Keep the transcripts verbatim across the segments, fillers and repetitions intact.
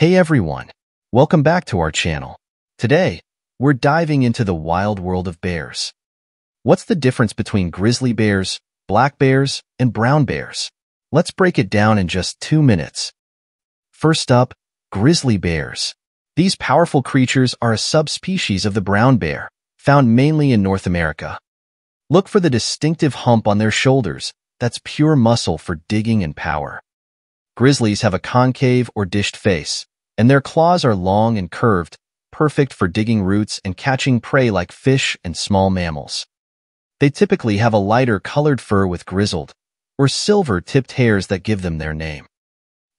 Hey everyone, welcome back to our channel. Today, we're diving into the wild world of bears. What's the difference between grizzly bears, black bears, and brown bears? Let's break it down in just two minutes. First up, grizzly bears. These powerful creatures are a subspecies of the brown bear, found mainly in North America. Look for the distinctive hump on their shoulders, that's pure muscle for digging and power. Grizzlies have a concave or dished face, and their claws are long and curved, perfect for digging roots and catching prey like fish and small mammals. They typically have a lighter colored fur with grizzled or silver-tipped hairs that give them their name.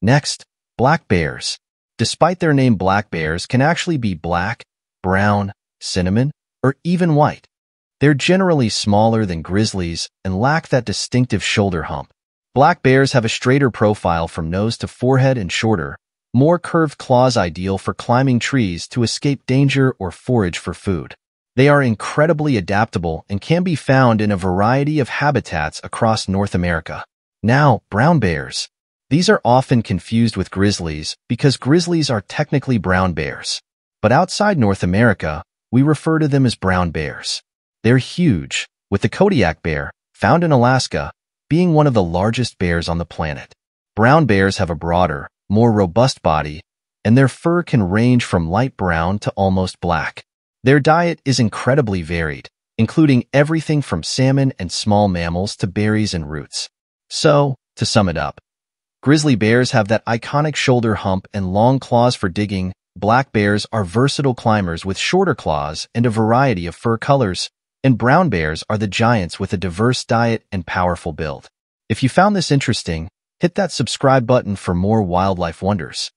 Next, black bears. Despite their name, black bears can actually be black, brown, cinnamon, or even white. They're generally smaller than grizzlies and lack that distinctive shoulder hump. Black bears have a straighter profile from nose to forehead and shorter, more curved claws ideal for climbing trees to escape danger or forage for food. They are incredibly adaptable and can be found in a variety of habitats across North America. Now, brown bears. These are often confused with grizzlies because grizzlies are technically brown bears. But outside North America, we refer to them as brown bears. They're huge, with the Kodiak bear, found in Alaska, being one of the largest bears on the planet. Brown bears have a broader, more robust body, and their fur can range from light brown to almost black. Their diet is incredibly varied, including everything from salmon and small mammals to berries and roots. So, to sum it up, grizzly bears have that iconic shoulder hump and long claws for digging. Black bears are versatile climbers with shorter claws and a variety of fur colors, and brown bears are the giants with a diverse diet and powerful build. If you found this interesting, hit that subscribe button for more wildlife wonders.